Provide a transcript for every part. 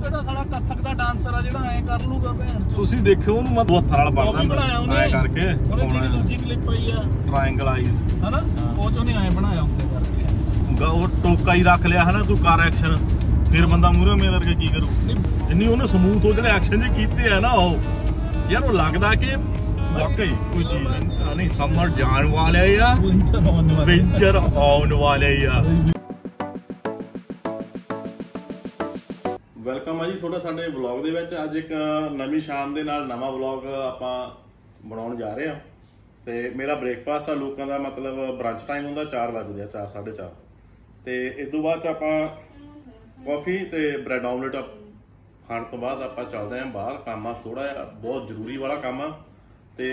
ਟੋਕਾ ਹੀ ਰੱਖ ਲਿਆ ਹਨਾ, ਤੂੰ ਕਰ ਐਕਸ਼ਨ ਫਿਰ ਬੰਦਾ ਮੂਹਰੇ ਮੇਲ ਕਰਕੇ ਕੀ ਕਰੂ। ਇੰਨੀ ਉਹਨੇ ਸਮੂਥ ਉਹ ਜਿਹੜੇ ਐਕਸ਼ਨ ਜੇ ਕੀਤੇ ਆ ਨਾ, ਉਹ ਯਾਰ ਉਹ ਲੱਗਦਾ ਕਿ ਵਾਕਈ ਕੋਈ ਚੀਜ਼ ਨਹੀਂ, ਸਮਰ ਜਾਣ ਵਾਲੇ ਆ, ਵਿੰਟਰ ਆਉਣ ਵਾਲੇ ਆ। ਵੈਲਕਮ ਆ ਜੀ ਤੁਹਾਡਾ ਸਾਡੇ ਵਲੌਗ ਦੇ ਵਿੱਚ। ਅੱਜ ਇੱਕ ਨਵੀਂ ਸ਼ਾਮ ਦੇ ਨਾਲ ਨਵਾਂ ਵਲੌਗ ਆਪਾਂ ਬਣਾਉਣ ਜਾ ਰਹੇ ਹਾਂ। ਤੇ ਮੇਰਾ ਬ੍ਰੇਕਫਾਸਟ ਆ ਲੋਕਾਂ ਦਾ, ਮਤਲਬ ਬ੍ਰੰਚ ਟਾਈਮ ਹੁੰਦਾ 4 ਵਜੇ ਆ, 4:30 ਤੇ ਇਸ ਤੋਂ ਬਾਅਦ ਆਪਾਂ ਕੌਫੀ ਤੇ ਬ੍ਰੈਡ ਆਮਲੇਟ ਖਾਣ ਤੋਂ ਬਾਅਦ ਆਪਾਂ ਚੱਲਦੇ ਹਾਂ ਬਾਹਰ। ਕੰਮ ਆ ਥੋੜਾ ਜਿਹਾ, ਬਹੁਤ ਜ਼ਰੂਰੀ ਵਾਲਾ ਕੰਮ ਆ ਤੇ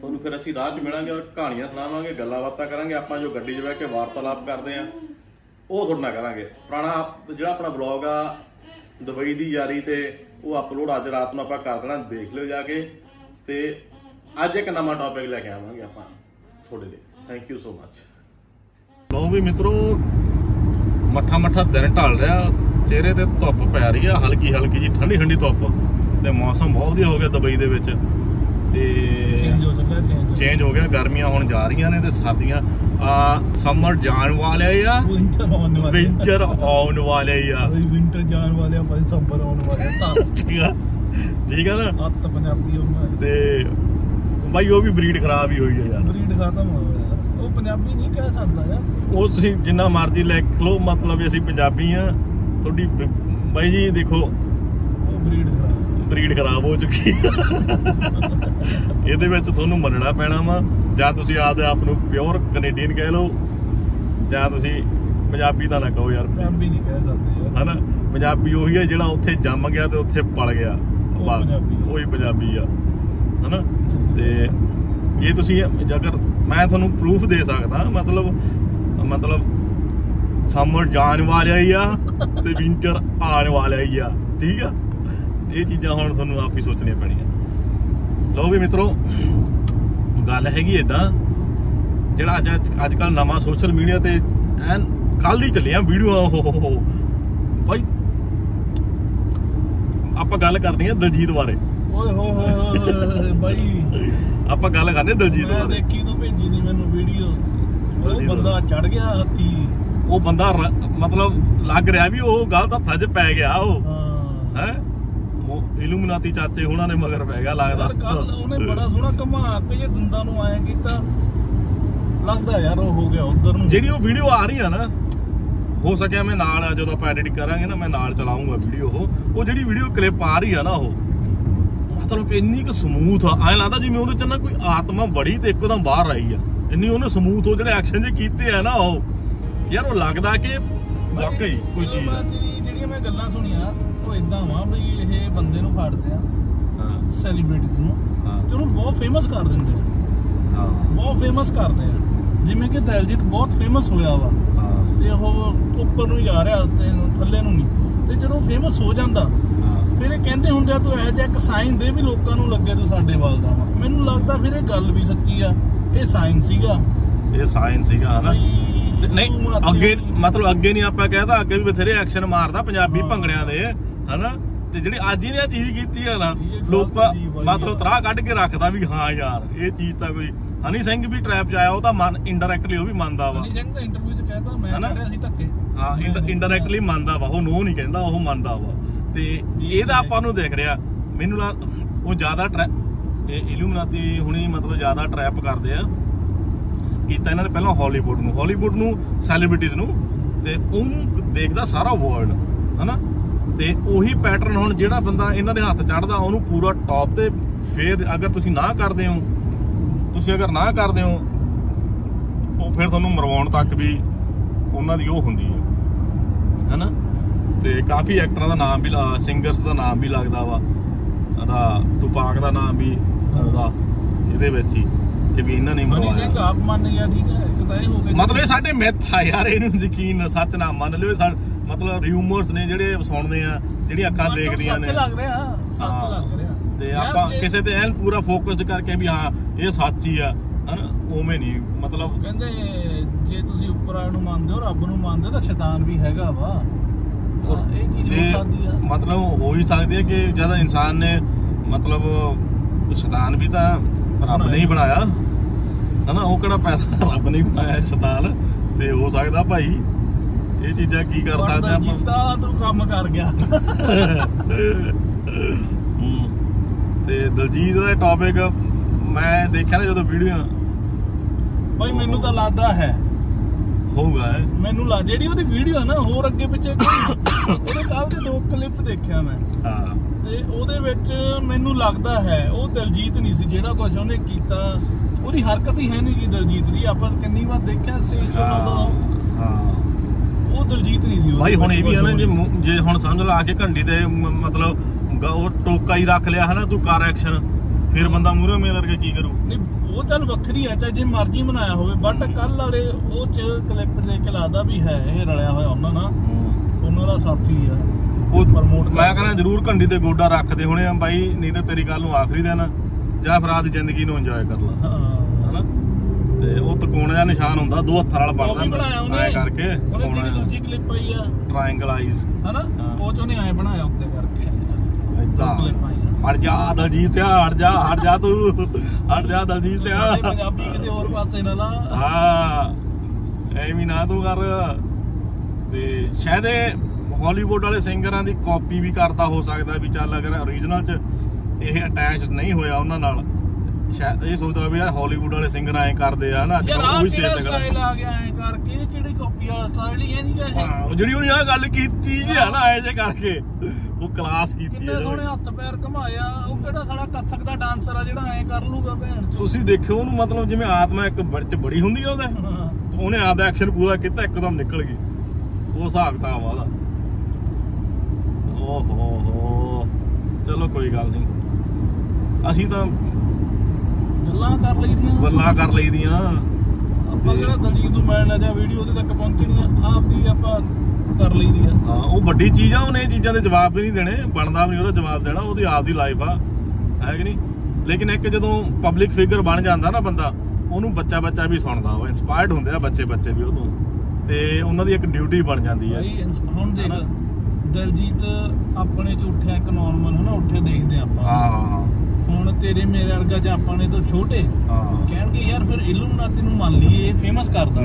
ਤੁਹਾਨੂੰ ਫਿਰ ਅਸੀਂ ਰਾਹ 'ਚ ਮਿਲਾਂਗੇ ਔਰ ਕਹਾਣੀਆਂ ਸੁਣਾਵਾਂਗੇ, ਗੱਲਾਂ ਬਾਤਾਂ ਕਰਾਂਗੇ। ਆਪਾਂ ਜੋ ਗੱਡੀ 'ਚ ਬਹਿ ਕੇ ਵਾਰਤਾਲਾਪ ਕਰਦੇ ਹਾਂ ਉਹ ਤੁਹਾਡੇ ਨਾਲ ਕਰਾਂਗੇ। ਪੁਰਾਣਾ ਜਿਹੜਾ ਆਪਣਾ ਵਲੌਗ ਆ ਦੁਬਈ ਦੀ ਯਾਰੀ ਤੇ ਉਹ ਅਪਲੋਡ ਅੱਜ ਰਾਤ ਨੂੰ ਆਪਾਂ ਕਰ ਦੇਣਾ, ਦੇਖ ਲਿਓ ਜਾ ਕੇ। ਤੇ ਅੱਜ ਇੱਕ ਨਵਾਂ ਟੌਪਿਕ ਲੈ ਕੇ ਆਵਾਂਗੇ ਆਪਾਂ ਤੁਹਾਡੇ ਲਈ। Thank you so much. ਲਓ ਵੀ ਮਿੱਤਰੋ, ਮੱਠਾ ਮੱਠਾ ਦਿਨ ਢਲ ਰਿਹਾ, ਚਿਹਰੇ ਤੇ ਧੁੱਪ ਪੈ ਰਹੀ ਆ, ਹਲਕੀ ਹਲਕੀ ਜੀ ਠੰਡੀ ਠੰਡੀ ਧੁੱਪ ਤੇ ਮੌਸਮ ਬਹੁਤ ਵਧੀਆ ਹੋ ਗਿਆ ਦੁਬਈ ਦੇ ਵਿੱਚ। ਤੇ ਚੇਂਜ ਹੋ ਗਿਆ, ਗਰਮੀਆਂ ਹੁਣ ਜਾ ਰਹੀਆਂ ਨੇ ਤੇ ਸਰਦੀਆਂ ਆ, ਸਮਰ ਜਾਣ ਵਾਲੇ ਆ, ਵਿੰਟਰ ਆਉਣ ਵਾਲੇ ਆ, ਵਿੰਟਰ ਜਾਣ ਵਾਲੇ ਆ, ਸਮਰ ਆਉਣ ਵਾਲੇ ਆ। ਠੀਕ ਆ ਨਾ, ਅੱਤ ਪੰਜਾਬੀ ਉਹਨਾਂ ਤੇ ਬਾਈ ਉਹ ਵੀ ਬਰੀਡ ਖਰਾਬ ਹੀ ਹੋਈ ਆ ਯਾਰ, ਬਰੀਡ ਖਤਮ ਹੋ ਗਈ। ਉਹ ਪੰਜਾਬੀ ਨਹੀਂ ਕਹਿ ਸਕਦਾ ਯਾਰ, ਉਹ ਤੁਸੀਂ ਜਿੰਨਾ ਮਰਜ਼ੀ ਲੈ ਲਓ, ਮਤਲਬ ਅਸੀਂ ਪੰਜਾਬੀ ਆ। ਤੁਹਾਡੀ ਬਾਈ ਜੀ ਦੇਖੋ ਉਹ ਬਰੀਡ ਖਰਾਬ ਹੋ ਚੁੱਕੀ ਇਹਦੇ ਵਿੱਚ ਤੁਹਾਨੂੰ ਮੰਨਣਾ ਪੈਣਾ ਵਾ। ਜਾਂ ਤੁਸੀਂ ਆਪਦੇ ਆਪ ਨੂੰ ਪਿਓਰ ਕੈਨੇਡੀਅਨ ਕਹਿ ਲਓ, ਜਾਂ ਤੁਸੀਂ ਪੰਜਾਬੀ ਤਾਂ ਨਾ ਕਹੋ ਯਾਰ, ਪੰਜਾਬੀ ਨਹੀਂ ਕਹਿ ਸਕਦੇ ਹਨਾ। ਪੰਜਾਬੀ ਉਹੀ ਹੈ ਜਿਹੜਾ ਉੱਥੇ ਜੰਮ ਗਿਆ ਤੇ ਉੱਥੇ ਪਲ ਗਿਆ, ਉਹੀ ਪੰਜਾਬੀ ਆ ਹਨਾ। ਤੇ ਜੇ ਤੁਸੀਂ ਜੇਕਰ ਮੈਂ ਤੁਹਾਨੂੰ ਪ੍ਰੂਫ ਦੇ ਸਕਦਾ, ਮਤਲਬ ਸਮਰ ਜਾਣ ਵਾਲਾ ਹੀ ਆ ਤੇ ਵਿੰਟਰ ਆਉਣ ਵਾਲਾ ਹੀ ਆ। ਠੀਕ ਆ, ਇਹ ਚੀਜ਼ਾਂ ਹੁਣ ਤੁਹਾਨੂੰ ਆਪ ਹੀ ਸੋਚਣੀਆਂ ਪੈਣੀਆਂ। ਲਓ ਵੀ ਮਿੱਤਰੋ, ਗੱਲ ਹੈਗੀ ਇੱਦਾਂ, ਜਿਹੜਾ ਅੱਜ ਕੱਲ੍ਹ ਨਵਾਂ ਸੋਸ਼ਲ ਮੀਡੀਆ ਤੇ ਐਨ ਕੱਲ੍ਹ ਹੀ ਚੱਲੀਆਂ ਵੀਡੀਓ। ਓਹੋ ਭਾਈ, ਆਪਾਂ ਗੱਲ ਕਰਨੀ ਆ ਦਿਲਜੀਤ ਬਾਰੇ। ਓਏ ਹੋ ਹੋ ਬਾਈ, ਆਪਾਂ ਗੱਲ ਕਰਨੀ ਦਿਲਜੀਤ ਬਾਰੇ। ਦੇਖੀ ਤੂੰ ਭੇਜੀ ਸੀ ਮੈਨੂੰ ਵੀਡੀਓ, ਉਹ ਬੰਦਾ ਚੜ ਗਿਆ ਹਾਥੀ, ਉਹ ਬੰਦਾ ਮਤਲਬ ਲੱਗ ਰਿਹਾ ਵੀ ਉਹ ਗੱਲ ਤਾਂ ਫੱਜ ਪੈ ਗਿਆ ਉਹ ਹੈ, ਇਲੂਮੀਨਾਤੀ ਚਾਚੇ ਉਹਨਾਂ ਨੇ ਮਗਰ ਪੈ ਗਿਆ ਲੱਗਦਾ। ਉਹਨੇ ਬੜਾ ਸੋਹਣਾ ਘੁਮਾ ਕੇ ਜੇ ਦੰਦਾਂ ਨੂੰ ਆਇਆ ਕੀਤਾ, ਲੱਗਦਾ ਯਾਰ ਉਹ ਹੋ ਗਿਆ ਉਧਰ ਨੂੰ। ਜਿਹੜੀ ਉਹ ਵੀਡੀਓ ਆ ਰਹੀ ਆ ਨਾ, ਹੋ ਸਕਿਆ ਮੈਂ ਨਾਲ ਜਦੋਂ ਆਪਾਂ ਐਡਿਟ ਕਰਾਂਗੇ ਨਾ, ਮੈਂ ਨਾਲ ਚਲਾਉਂਗਾ ਵੀਡੀਓ। ਉਹ ਜਿਹੜੀ ਵੀਡੀਓ ਕਲਿੱਪ ਆ ਰਹੀ ਆ ਨਾ, ਉਹ ਮਤਲਬ ਇੰਨੀ ਕੁ ਸਮੂਥ ਆ, ਐਂ ਲੱਗਦਾ ਜਿਵੇਂ ਉਹਦੇ ਚ ਨਾ ਕੋਈ ਆਤਮਾ ਬੜੀ ਤੇ ਇੱਕਦਮ ਬਾਹਰ ਆਈ ਆ। ਇੰਨੀ ਉਹਨੇ ਸਮੂਥ ਉਹ ਜਿਹੜੇ ਐਕਸ਼ਨ ਜੇ ਕੀਤੇ ਆ ਨਾ, ਉਹ ਯਾਰ ਉਹ ਲੱਗਦਾ ਕਿ ਵਾਕਈ ਕੋਈ ਚੀਜ਼ ਆ। ਜਿਹੜੀਆਂ ਮੈਂ ਗੱਲਾਂ ਸੁਣੀਆਂ ਉਹ ਇਦਾਂ ਵਾ ਬਈ, ਇਹ ਬੰਦੇ ਨੂੰ ਫਾੜਦੇ ਆ ਸੈਲੀਬ੍ਰਿਟੀਜ਼ ਨੂੰ ਤੇ ਉਹਨੂੰ ਬਹੁਤ ਫੇਮਸ ਕਰ ਦਿੰਦੇ ਆ, ਬਹੁਤ ਫੇਮਸ ਕਰਦੇ ਆ। ਜਿਵੇਂ ਕਿ ਦਿਲਜੀਤ ਬਹੁਤ ਫੇਮਸ ਹੋਇਆ ਵਾ ਤੇ ਉਹ ਉੱਪਰ ਨੂੰ ਜਾ ਰਿਹਾ ਤੇ ਥੱਲੇ ਨੂੰ ਨਹੀਂ। ਤੇ ਜਦੋਂ ਫੇਮਸ ਹੋ ਜਾਂਦਾ ਫਿਰ ਇਹ ਕਹਿੰਦੇ ਹੁੰਦੇ ਆ ਤੂੰ ਇਹੋ ਜਿਹਾ ਇੱਕ ਸਾਈਨ ਦੇ ਵੀ ਲੋਕਾਂ ਨੂੰ ਲੱਗੇ ਤੂੰ ਸਾਡੇ ਵੱਲ ਦਾ ਵਾ। ਮੈਨੂੰ ਲੱਗਦਾ ਫਿਰ ਇਹ ਗੱਲ ਵੀ ਸੱਚੀ ਆ, ਇਹ ਸਾਈਨ ਸੀਗਾ, ਇਹ ਸਾਈਨ ਸੀਗਾ ਹਨਾ। ਨਹੀਂ ਅੱਗੇ ਮਤਲਬ ਅੱਗੇ ਨਹੀਂ ਆਪਾਂ ਕਹਿ ਤਾ, ਅੱਗੇ ਵੀ ਬਥੇਰੇ ਐਕਸ਼ਨ ਮਾਰਦਾ ਪੰਜਾਬੀ ਭੰਗੜਿਆਂ ਦੇ ਹਨਾ। ਤੇ ਜਿਹੜੀ ਅੱਜ ਇਹਨੇ ਚੀਜ਼ ਕੀਤੀ ਆ ਨਾ, ਲੋਕਾਂ ਮਤਲਬ ਤਰਾਹ ਕੱਢ ਕੇ ਰੱਖਦਾ ਵੀ ਹਾਂ ਯਾਰ ਇਹ ਚੀਜ਼ ਤਾਂ ਕੋਈ। ਹਨੀ ਸਿੰਘ ਵੀ ਟ੍ਰੈਪ ਚ ਆਇਆ, ਉਹ ਤਾਂ ਇਨਡਾਇਰੈਕਟਲੀ ਉਹ ਵੀ ਮੰਨਦਾ ਵਾ। ਹਨੀ ਸਿੰਘ ਦਾ ਇੰਟਰਵਿਊ ਚ ਕਹਿਤਾ ਮੈਂ ਕਹਿੰਦਾ ਅਸੀਂ ਧੱਕੇ, ਹਾਂ ਇਨਡਾਇਰੈਕਟਲੀ ਮੰਨਦਾ ਵਾ, ਉਹ ਨੋ ਨਹੀਂ ਕਹਿੰਦਾ, ਉਹ ਮੰਨਦਾ ਵਾ। ਤੇ ਇਹਦਾ ਆਪਾਂ ਨੂੰ ਦੇਖ ਰਿਹਾ, ਮੈਨੂੰ ਲੱਗ ਉਹ ਜ਼ਿਆਦਾ ਇਲੂਮੀਨਾਤੀ ਹੁਣੀ ਮਤਲਬ ਜ਼ਿਆਦਾ ਟ੍ਰੈਪ ਕਰਦੇ ਆ ਕੀਤਾ ਇਹਨਾਂ ਨੇ। ਪਹਿਲਾਂ ਹਾਲੀਵੁੱਡ ਨੂੰ ਸੈਲੀਬ੍ਰਿਟੀਜ਼ ਨੂੰ, ਤੇ ਉਹਨੂੰ ਦੇਖਦਾ ਸਾਰਾ ਵਰਲਡ ਹਨਾ। ਤੇ ਉਹੀ ਪੈਟਰਨ ਹੁਣ ਜਿਹੜਾ ਬੰਦਾ ਇਹਨਾਂ ਦੇ ਹੱਥ ਚੜ੍ਹਦਾ ਉਹਨੂੰ ਪੂਰਾ ਟੌਪ ਤੇ। ਫਿਰ ਅਗਰ ਤੁਸੀਂ ਨਾ ਕਰਦੇ ਹੋ, ਉਹ ਫਿਰ ਤੁਹਾਨੂੰ ਮਰਵਾਉਣ ਤੱਕ ਵੀ ਉਹਨਾਂ ਦੀ ਉਹ ਹੁੰਦੀ ਹੈ ਹਨਾ। ਤੇ ਕਾਫੀ ਐਕਟਰਾਂ ਦਾ ਨਾਮ ਵੀ, ਸਿੰਗਰਸ ਦਾ ਨਾਮ ਵੀ ਲੱਗਦਾ ਵਾ, ਉਹਦਾ ਟੁਪਾਕ ਦਾ ਨਾਮ ਵੀ ਉਹਦਾ ਇਹਦੇ ਵਿੱਚ ਹੀ ਕਿ ਵੀ ਇਹਨਾਂ ਨੇ ਮਤਲਬ ਇਹ ਸਾਡੇ ਮਿੱਥ ਆ ਯਾਰ, ਇਹਨੂੰ ਯਕੀਨ ਸੱਚ ਨਾ ਮੰਨ ਲਿਓ। ਮਤਲਬ ਰਿਊਮਰਸ ਨੇ ਜਿਹੜੇ ਸੁਣਦੇ ਆ, ਜਿਹੜੀਆਂ ਅੱਖਾਂ ਦੇਖਦੀਆਂ ਨੇ, ਤੇ ਆਪਾਂ ਕਿਸੇ ਤੇ ਐਨ ਪੂਰਾ ਫੋਕਸਡ ਕਰਕੇ ਵੀ ਹਾਂ ਇਹ ਸੱਚ ਹੀ ਆ ਹਨਾ, ਉਵੇਂ ਨਹੀਂ। ਮਤਲਬ ਕਹਿੰਦੇ ਜੇ ਤੁਸੀਂ ਉੱਪਰ ਵਾਲੇ ਨੂੰ ਮੰਨਦੇ ਹੋ, ਰੱਬ ਨੂੰ ਮੰਨਦੇ ਤਾਂ ਸ਼ੈਤਾਨ ਵੀ ਹੈਗਾ ਵਾ। ਇਹ ਚੀਜ਼ मतलब हो ही सकती है कि ज्यादा इंसान ने मतलब शैतान भी था रब नहीं बनाया है ना, वो कड़ा पैदा रब नहीं बनाया शैतान, ते हो सकता भाई ये चीजा की कर सकते हैं तो काम कर गया। ते दलजीत का टॉपिक मैं देखा ना जो वीडियो भाई मेनू तो लगता है होगा मेनू ला जेडी ओदी वीडियो है ना होर अगे पिछे ओदे कल दे दो क्लिप देखया मैं हां ते ओदे विच मेनू लगता है ओ दलजीत नहीं सी जेड़ा कुछ ओने कीता ओदी हरकत ही है नहीं जी दलजीत दी आपा कितनी बार देखया स्टेज शो लो हां ओ दलजीत नहीं सी भाई हुन ए भी है ना जे हुन समझ ला के घंटी ते मतलब ओ टोका ही रख लिया है ना तू कर एक्शन फिर बंदा मूहरे मेलर के की करू नहीं वो चल वक्री है चाहे जो मर्जी मनाया हो बट कल वाले वो क्लिप देख के लगता भी है ये रलिया हुआ उन्होंने उन्होंने साथी है वो प्रमोट मैं कहना जरूर घंटी ते गोडा रखते होने भाई नहीं तो तेरी कल आखिरी दिन या फिर आदि जिंदगी इंजॉय कर ला है ना वो तकोने का निशान होंगे दो हथा बनता करके दूसरी क्लिप आई है ट्राइंगल आइज है ना वो चो ने आए बनाया उत्ते करके हट जा दलजीत सिया हट जा तू हट जा दलजीत सिया पंजाबी किसी और पासे ना ला हां एवी ना तू कर ते शायद हॉलीवुड वाले सिंगरां दी कॉपी भी करता हो सकता भी चल अगर ओरिजिनल च ये अटैच नहीं होया उन्हां नाल शायद ये सोचदा भी यार हॉलीवुड वाले सिंगर ऐ करदे आ ना कोई स्टाइल आ गया ऐ करके किड़ी कॉपी वाला स्टाइल ही नहीं है हां जड़ी उन्हें आ गल कीती जे है ना ऐ जे करके वो क्लास कीती है सोने हाथ पैर घुमाया वो केड़ा सारा कथक दा डांसर आ जेड़ा ऐ कर लूगा भैन तुसी देखो उनु मतलब जिवें आत्मा एक बड़च बड़ी हुंदी है ओदा तो उन्हें आपदा एक्शन पूरा कीता एकदम निकल गई वो हिसाब किताब वाला ओहो हो चलो कोई गल नहीं असि तां ਗੱਲਾਂ ਕਰ ਲਈ ਦੀਆਂ ਆਪਾਂ ਜਿਹੜਾ ਦਲਜੀਤ ਨੂੰ ਮਿਲਣਾ ਜਾਂ ਵੀਡੀਓ ਉਹਦੇ ਤੱਕ ਪਹੁੰਚਣੀ ਆ ਆਪਦੀ ਆਪਾਂ ਕਰ ਲਈ ਦੀ ਆ ਹਾਂ ਉਹ ਵੱਡੀ ਚੀਜ਼ ਆ ਉਹਨੇ ਚੀਜ਼ਾਂ ਦੇ ਜਵਾਬ ਵੀ ਨਹੀਂ ਦੇਣੇ ਬਣਦਾ ਵੀ ਉਹਦਾ ਜਵਾਬ ਦੇਣਾ ਉਹਦੀ ਆਪਦੀ ਲਾਈਫ ਆ ਹੈ ਕਿ ਨਹੀਂ ਲੇਕਿਨ ਇੱਕ ਜਦੋਂ ਪਬਲਿਕ ਫਿਗਰ ਬਣ ਜਾਂਦਾ ਨਾ ਬੰਦਾ ਉਹਨੂੰ ਬੱਚਾ ਬੱਚਾ ਵੀ ਸੁਣਦਾ ਉਹ ਇਨਸਪਾਇਰਡ ਹੁੰਦੇ ਆ ਬੱਚੇ ਬੱਚੇ ਵੀ ਉਹ ਤੋਂ ਤੇ ਉਹਨਾਂ ਦੀ ਇੱਕ ਡਿਊਟੀ ਬਣ ਜਾਂਦੀ ਆ ਹੁਣ ਦੇਖ ਦਲਜੀਤ ਆਪਣੇ ਚ ਉੱਠਿਆ ਇੱਕ ਨਾਰਮਲ ਹਨਾ ਉੱਠੇ ਦੇਖਦੇ ਆਪਾਂ ਹਾਂ ਹੁਣ ਤੇਰੇ ਮੇਰੇ ਵਰਗਾ ਜਾਂ ਆਪਾਂ ਨੇ ਤੋਂ ਛੋਟੇ ਕਹਿਣਗੇ ਯਾਰ ਫਿਰ ਇਲੂਮਨਾਟੀ ਨੂੰ ਮੰਨ ਲਈਏ ਫੇਮਸ ਕਰਦਾ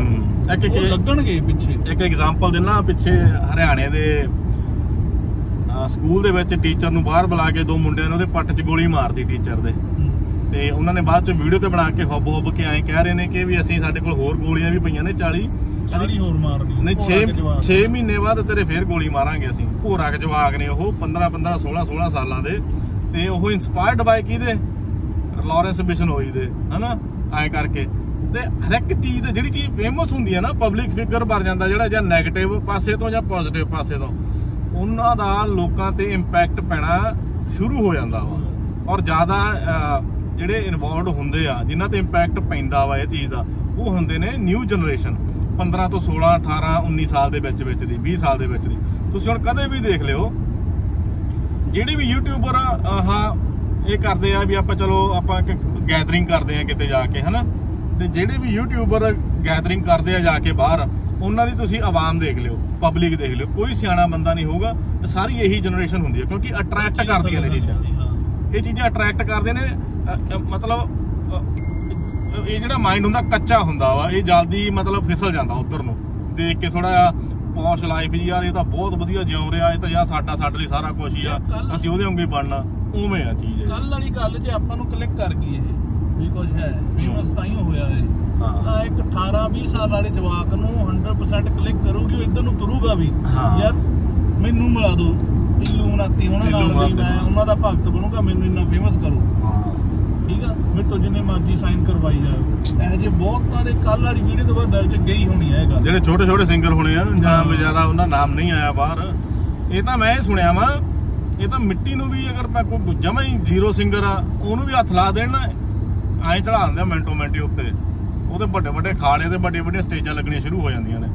ਉਹ ਲੱਗਣਗੇ ਪਿੱਛੇ ਇੱਕ ਐਗਜ਼ਾਮਪਲ ਦਿੰਨਾ ਪਿੱਛੇ ਹਰਿਆਣੇ ਦੇ ਸਕੂਲ ਦੇ ਵਿੱਚ ਟੀਚਰ ਨੂੰ ਬਾਹਰ ਬੁਲਾ ਕੇ ਦੋ ਮੁੰਡਿਆਂ ਨੇ ਉਹਦੇ ਪੱਟ 'ਚ ਗੋਲੀ ਮਾਰਤੀ ਟੀਚਰ ਦੇ ਤੇ ਉਹਨਾਂ ਨੇ ਬਾਅਦ 'ਚ ਵੀਡੀਓ ਤੇ ਬਣਾ ਕੇ ਹੱਬ ਹੱਬ ਕੇ ਐਂ ਕਹਿ ਰਹੇ ਨੇ ਕਿ ਵੀ ਅਸੀਂ ਸਾਡੇ ਕੋਲ ਹੋਰ ਗੋਲੀਆਂ ਵੀ ਪਈਆਂ ਨੇ 40 ਹੋਰ ਮਾਰਨੀ ਨਹੀਂ 6 ਮਹੀਨੇ ਬਾਅਦ ਤੇਰੇ ਫੇਰ ਗੋਲੀ ਮਾਰਾਂਗੇ ਅਸੀਂ ਭੋਰਾ ਕੇ ਜਵਾਕ ਨੇ ਉਹ 15 16 ਸਾਲਾਂ ਦੇ ਤੇ ਉਹ ਇਨਸਪਾਇਰਡ ਬਾਈ ਕਿਦੇ ਲਾਰੈਂਸ ਬਿਸ਼ਨ ਹੋਈ ਦੇ ਹਨਾ ਐ ਕਰਕੇ ਤੇ ਹਰ ਇੱਕ ਚੀਜ਼ ਤੇ ਜਿਹੜੀ ਚੀਜ਼ ਫੇਮਸ ਹੁੰਦੀ ਹੈ ਨਾ ਪਬਲਿਕ ਫਿਗਰ ਬਣ ਜਾਂਦਾ ਜਿਹੜਾ ਜਾਂ ਨੈਗੇਟਿਵ ਪਾਸੇ ਤੋਂ ਜਾਂ ਪੋਜ਼ਿਟਿਵ ਪਾਸੇ ਤੋਂ ਉਹਨਾਂ ਦਾ ਲੋਕਾਂ ਤੇ ਇੰਪੈਕਟ ਪੈਣਾ ਸ਼ੁਰੂ ਹੋ ਜਾਂਦਾ ਵਾ ਔਰ ਜ਼ਿਆਦਾ ਜਿਹੜੇ ਇਨਵੋਲਵਡ ਹੁੰਦੇ ਆ ਜਿਨ੍ਹਾਂ ਤੇ ਇੰਪੈਕਟ ਪੈਂਦਾ ਵਾ ਇਹ ਚੀਜ਼ ਦਾ ਉਹ ਹੁੰਦੇ ਨੇ ਨਿਊ ਜਨਰੇਸ਼ਨ 15 ਤੋਂ 16 18 19 ਸਾਲ ਦੇ ਵਿੱਚ ਵਿੱਚ ਦੀ 20 ਸਾਲ ਦੇ ਵਿੱਚ ਦੀ ਤੁਸੀਂ ਹੁਣ ਕਦੇ ਵੀ ਦੇਖ ਲਿਓ ਜਿਹੜੇ ਵੀ ਯੂਟਿਊਬਰ ਹਾਂ ਇਹ ਕਰਦੇ ਆ ਵੀ ਆਪਾਂ ਚਲੋ ਆਪਾਂ ਗੈਦਰਿੰਗ ਕਰਦੇ ਆ ਕਿਤੇ ਜਾ ਕੇ ਹਨਾ ਤੇ ਜਿਹੜੇ ਵੀ ਯੂਟਿਊਬਰ ਗੈਦਰਿੰਗ ਕਰਦੇ ਆ ਜਾ ਕੇ ਬਾਹਰ ਉਹਨਾਂ ਦੀ ਤੁਸੀਂ ਆਵਾਮ ਦੇਖ ਲਿਓ ਪਬਲਿਕ ਦੇਖ ਲਿਓ ਕੋਈ ਸਿਆਣਾ ਬੰਦਾ ਨਹੀਂ ਹੋਊਗਾ ਸਾਰੀ ਇਹੀ ਜਨਰੇਸ਼ਨ ਹੁੰਦੀ ਹੈ ਕਿਉਂਕਿ ਅਟਰੈਕਟ ਕਰਦੀਆਂ ਨੇ ਚੀਜ਼ਾਂ ਇਹ ਚੀਜ਼ਾਂ ਅਟਰੈਕਟ ਕਰਦੇ ਨੇ ਮਤਲਬ ਇਹ ਜਿਹੜਾ ਮਾਈਂਡ ਹੁੰਦਾ ਕੱਚਾ ਹੁੰਦਾ ਵਾ ਇਹ ਜਲਦੀ ਮਤਲਬ ਫਿਸਲ ਜਾਂਦਾ ਉਧਰ ਨੂੰ ਦੇਖ ਕੇ ਥੋੜਾ ਜਿਹਾ ਪੌਸ਼ ਲਾਈਫ ਜੀ ਯਾਰ ਇਹ ਤਾਂ ਬਹੁਤ ਵਧੀਆ ਜਿਉਂ ਰਿਹਾ ਇਹ ਤਾਂ ਯਾਰ ਸਾਡੇ ਲਈ ਸਾਰਾ ਕੁਝ ਹੀ ਆ ਅਸੀਂ ਉਹਦੇ ਵਾਂਗੂ ਹੀ ਬਣਨਾ ਉਵੇਂ ਆ ਚੀਜ਼ ਕੱਲ ਵਾਲੀ ਗੱਲ ਜੇ ਆਪਾਂ ਨੂੰ ਕਲਿੱਕ ਕਰ ਗਈ ਇਹ ਵੀ ਕੁਝ ਹੈ ਫੇਮਸ ਤਾਂ ਹੀ ਹੋਇਆ ਇਹ ਤਾਂ ਇੱਕ 18 20 ਸਾਲ ਵਾਲੇ ਜਵਾਕ ਨੂੰ 100% ਕਲਿੱਕ ਕਰੂਗੀ ਉਹ ਇਧਰ ਨੂੰ ਤੁਰੂਗਾ ਵੀ ਯਾਰ ਮੈਨੂੰ ਮਿਲਾ ਦੋ ਇਲੂਮਨਾਤੀ ਉਹਨਾਂ ਨਾਲ ਮੈਂ ਉਹਨਾਂ ਦਾ ਭਗਤ ਬਣੂਗਾ ਮੈਨੂੰ ਇੰਨਾ ਫੇਮਸ ਕਰੋ ਠੀਕ ਆ ਮੇਰੇ ਤੋਂ ਜਿੰਨੇ ਮਰਜ਼ੀ ਸਾਈਨ ਕਰਵਾਈ ਜਾਓ ਇਹ ਜੇ ਬਹੁਤ ਸਾਰੇ ਕੱਲ ਵਾਲੀ ਵੀਡੀਓ ਤੋਂ ਬਾਅਦ ਦਰਜ ਗਈ ਹੋਣੀ ਹੈ ਇਹ ਗੱਲ ਜਿਹੜੇ ਛੋਟੇ ਛੋਟੇ ਸਿੰਗਰ ਹੋਣੇ ਆ ਜਾਂ ਜ਼ਿਆਦਾ ਉਹਨਾਂ ਨਾਮ ਨਹੀਂ ਆਇਆ ਬਾਹਰ ਇਹ ਤਾਂ ਮੈਂ ਸੁਣਿਆ ਵਾ ਇਹ ਤਾਂ ਮਿੱਟੀ ਨੂੰ ਵੀ ਅਗਰ ਮੈਂ ਕੋਈ ਜਮਾ ਹੀ ਜ਼ੀਰੋ ਸਿੰਗਰ ਆ ਉਹਨੂੰ ਵੀ ਹੱਥ ਲਾ ਦੇਣ ਨਾ ਐਂ ਚੜਾ ਦਿੰਦੇ ਮਿੰਟੋ ਮਿੰਟੇ ਉੱਤੇ ਉਹਦੇ ਵੱਡੇ ਵੱਡੇ ਖਾੜੇ ਤੇ ਵੱਡੇ ਵੱਡੇ ਸਟੇਜਾਂ ਲੱਗਣੀਆਂ ਸ਼ੁਰੂ ਹੋ ਜਾਂਦੀਆਂ ਨੇ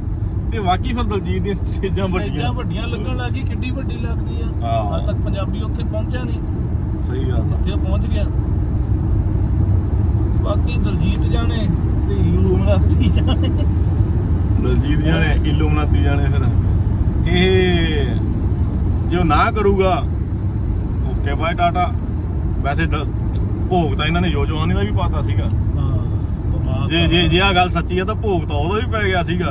ਤੇ ਵਾਕਈ ਫਿਰ ਦਲਜੀਤ ਦੀਆਂ ਸਟੇਜਾਂ ਵੱਡੀਆਂ ਲੱਗਣ ਲੱਗ ਗਈ ਕਿੱਡੀ ਵੱਡੀ ਲੱਗਦੀ ਆ ਹਜੇ ਤੱਕ ਪੰਜਾਬੀ ਉੱਥੇ ਪਹੁੰਚਿਆ ਨਹੀਂ ਸਹੀ ਗੱਲ ਉੱਥੇ ਪਹੁੰਚ ਗਿਆ ਬਾਕੀ ਦਲਜੀਤ ਜਾਣੇ ਤੇ ਇਲੂਮਨਾਤੀ ਜਾਣੇ ਫਿਰ ਇਹ जो ना करूँगा ओके बाय टाटा। वैसे भोग तो इन्होंने जो आने का भी पाता सीगा, जे आ गल सच्ची है तो भोग तो वह भी पै गया सीगा,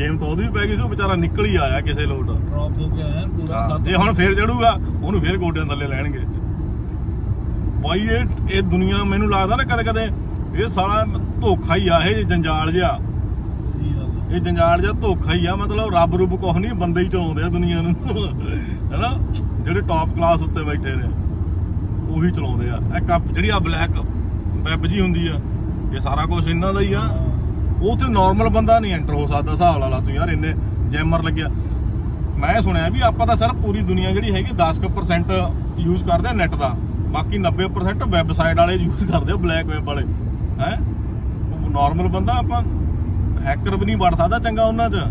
गेम तो भी पै गई सी, बेचारा निकल ही आया किसी लोट ड्रॉप हो। फिर चढ़ूगा ओनू फिर गोडिया थले लैणगे भाई। ये दुनिया मैनू लगता ना कद कदे ये सारा धोखा ही आ, ये जंजाल जिहा, ये जंजाल जिहा धोखा ही आ। मतलब रब रुब कुछ नहीं, बंदे ही चलाते दुनिया है ना, जो टॉप क्लास उत्ते बैठे ने उही चलाते। जी ब्लैक वैब जी होंगी आ, ये सारा कुछ इन्हों का ही आ। उसे नॉर्मल बंदा नहीं एंटर हो सकता। हिसाब ला ला तू यार, इन्ने जैमर लगे। मैं सुनिया भी आप सर पूरी दुनिया जी हैगी 10% यूज करते नैट का, बाकी 90% वैबसाइट वाले यूज करते ब्लैक वेब वाले है। नॉर्मल बंदा आप हैकर भी नहीं बढ़ सकता चंगा उन्होंने,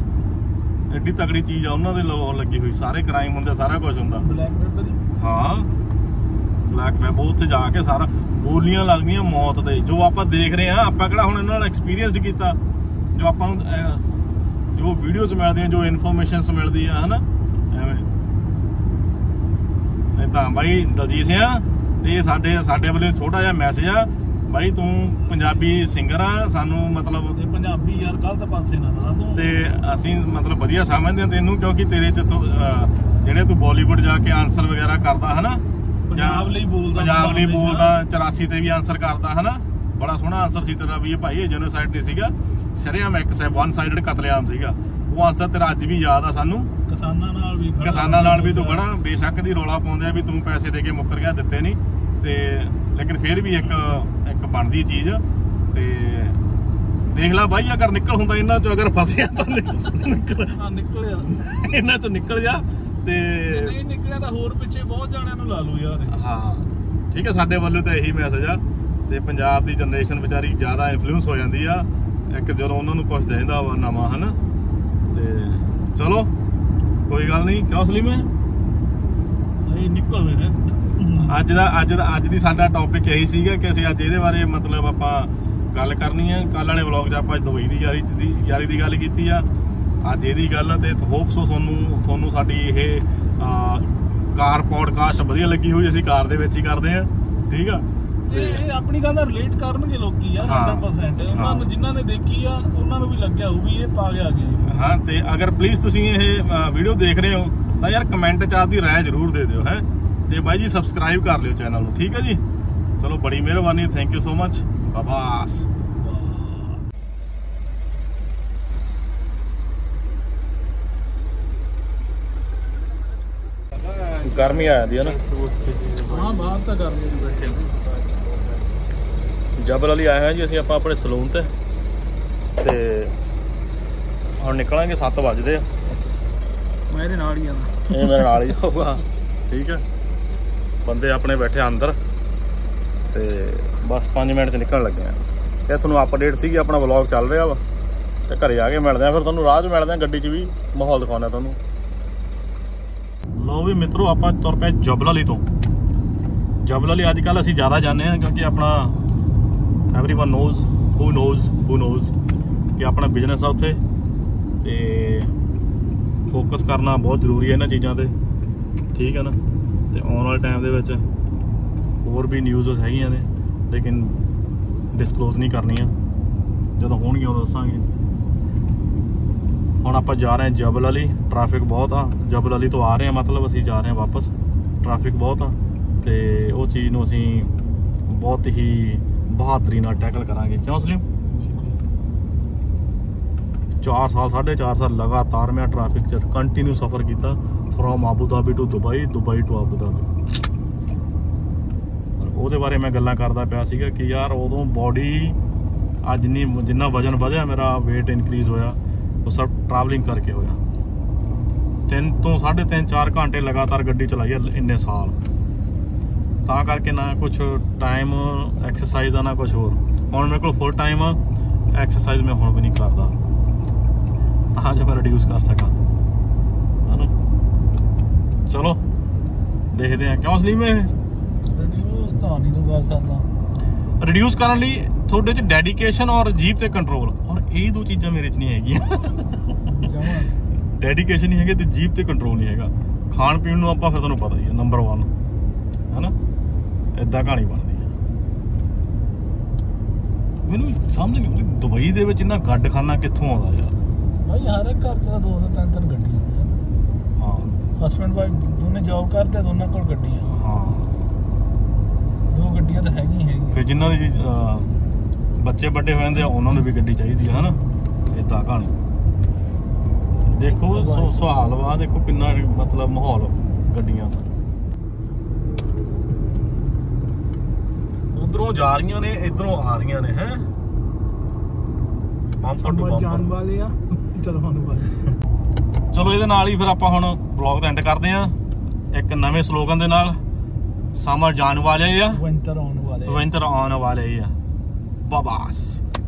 एड्डी तगड़ी चीज़ आ उन्होंने लगी हुई। सारे क्राइम होंगे, सारा कुछ होंगे ब्लैक वेब। हाँ ब्लैक वेब उत्थे जाके सारा बोलियां लगदियां मौत दे। जो आप देख रहे हैं आप हम इन्होंने एक्सपीरियंस किया, जो आप जो वीडियोज मिलती जो इनफॉर्मेशन मिलती है ना, एवं इदा भाई दलजीत सिंह तो ये साढ़े साढ़े वाले छोटा जहा मैसेज आ भाई, तू पंजाबी सिंगर आ सानू मतलब पंजाबी यार गलत पासे ना ते असी मतलब वधिया समझते हैं तेनू, क्योंकि तेरे च जेड़े तू बॉलीवुड जाके आंसर वगैरह करता है ना, पंजाब लई बोलदा 84 ते भी आंसर करदा है ना। बड़ा सोहना आंसर सी तेरा भी भाई, जेनोसाइड नहीं सीगा शरेआम एक साइड वन साइडेड कतलेआम सीगा। वो आंसर तेरा अज भी याद आ सानू। किसानां नाल भी तू खड़ा, बेशक दी रौला पाउंदे आ भी तू पैसे दे के मुकर गया दित्ते नहीं ते, लेकिन फिर भी एक एक बनदी चीज़ ते देख ला भाई। अगर निकल हुंदा इन्हां चों, अगर फसिया तां निकल इन्हां चों निकल जा ते नहीं निकलिया तो होर पिछे बहुत जाने नूं ला लो यार। हाँ ठीक है, साडे वालों तो यही मैसेज आ। तो पंजाब की जनरेशन बेचारी ज़्यादा इन्फ्लुएंस हो जाती है एक जो उन्होंने कुछ देता वा नवा है ना। तो चलो कोई गल नहीं, क्यों सलीम निकल मेरे अज दी साडा टॉपिक यही सीगा कि असीं अज इहदे बारे मतलब आपां गल करनी है। कल वाले ब्लॉग 'च आपां दुबई दी यारी दी गल कीती आ, अज यही गल। तो होप सो थोनू साडी ये कार पॉडकास्ट वधिया लगी हुई, असीं कार दे विच ही करदे आ। ठीक आ ते अपनी गल रिलेट करनगे लोकी यार 100%। उन्हां नूं जिन्हां ने देखी आ उन्हां नूं भी लग्या होऊ भी इह पागल आ गए। हाँ ते अगर प्लीज़ तुसीं इह वीडियो देख रहे हो तां यार कमेंट च आपदी राय जरूर दे दिओ है। ते भाई जी सबसक्राइब कर लिओ चैनल नूं, ठीक है जी। चलो बड़ी मेहरबानी, थैंक यू सो मच, बाबास। गर्मी आ जाती है ना। हाँ बाहर तो गर्मी बैठे। जबल अली आए हैं जी असीं आपां अपने सलून ते, ते हुण निकलांगे 7 बजदे। मैं इहदे नाल ही आंदा, ये मेरे नाल ही होगा। ठीक है, बंदे अपने बैठे अंदर ते बस 5 मिनट च निकलण लगे हैं। ये तुहानूं अपडेट सीगी, अपना व्लॉग चल रहा वा ते घरे आके मिलदे आ। फिर तुहानूं राह च मिलदे आ, गड्डी च भी माहौल दिखाउणा तुहानूं। लो भी मित्रों आप तुर पे जबल अली तो। जबल अली अजकल असीं ज़्यादा जाने हैं क्योंकि अपना everyone knows who knows कि अपना बिजनेस है उत्थे ते फोकस करना बहुत जरूरी है इन्हां चीज़ां ते। ठीक है ना, तो आने वाले टाइम दे विच होर भी न्यूज़ हैगियां ने लेकिन डिस्कलोज नहीं करनियां, जदों होणगियां उदों दस्सांगे। हुण आप जा रहे हैं जबल अली, ट्रैफिक बहुत आ। जबल अली तो आ रहे हैं मतलब असीं जा रहे हैं वापस, ट्रैफिक बहुत आ। तो वो चीज़ नूं असीं बहुत ही बहादरी नाल टैकल करांगे। क्यों सलीम? 4 साल 4.5 साल लगातार मैं ट्रैफिक च कंटिन्यू सफ़र किया, from Abu Dhabi to Dubai, Dubai to Abu Dhabi. और बारे मैं गल्लां करदा पिया सीगा कि यार उदों बॉडी अज नहीं, जिन्ना वजन वधिया मेरा वेट इनक्रीज़ होया तो सब ट्रैवलिंग करके होया। 3 तो 3.5 4 घंटे लगातार गड्डी चलाई है इन्ने साल, तां करके ना कुछ टाइम एक्सरसाइज का ना कुछ होर। हुण मेरे को फुल टाइम एक्सरसाइज मैं हुण भी नहीं करदा तां जो मैं रिड्यूस कर सकां, है ना। चलो देखते हैं। क्यों असली में रिड्यूस तो नहीं तो कर सकता, रिड्यूस करने लई थोड़े च डेडिकेशन और जीभ ते कंट्रोल, और यही दो चीज़ां मेरे च नहीं हैगियां। डेडिकेशन नहीं है, जीभ ते कंट्रोल नहीं हैगा। खाण पीण नूं आपां फिर तुहानूं पता ही है नंबर वन है ना। इदां कहानी बनती है। मैनूं समझ नहीं आती दुबई दे विच इन्ना गड्डखाना कित्थों आउंदा यार भाई। हर एक घर च दो दो तीन तीन गड्डियां हैं। हाँ हस्बैंड वाइफ दोनों जॉब करते दोनों कोल गड्डियां। हाँ दो गड्डियां तो है। फिर जिन्हां दे बच्चे बड़े हो जाते उन्होंने भी गड्डी चाहिए है ना। इदां कहानी देखो सुहाल वा देखो कितना मतलब माहौल गड्डियां दा। उधरों जा रही ने इधरों आ रही ने है। चलो ये फिर आप हम ब्लॉग एंड करते हैं एक नवे स्लोगन दे नाल। समर जान वाले या विंटर आने वाले या बबास।